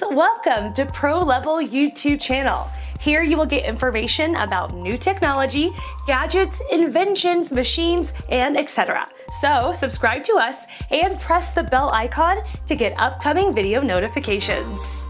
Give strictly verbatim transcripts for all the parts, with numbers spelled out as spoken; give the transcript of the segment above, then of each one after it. guys, welcome to ProLevel YouTube channel. Here you will get information about new technology, gadgets, inventions, machines, and et cetera. So subscribe to us and press the bell icon to get upcoming video notifications.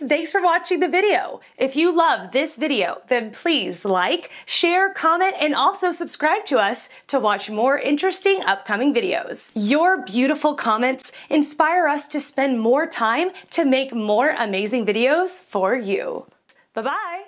guys, thanks for watching the video. If you love this video, then please like, share, comment, and also subscribe to us to watch more interesting upcoming videos. Your beautiful comments inspire us to spend more time to make more amazing videos for you. Bye-bye.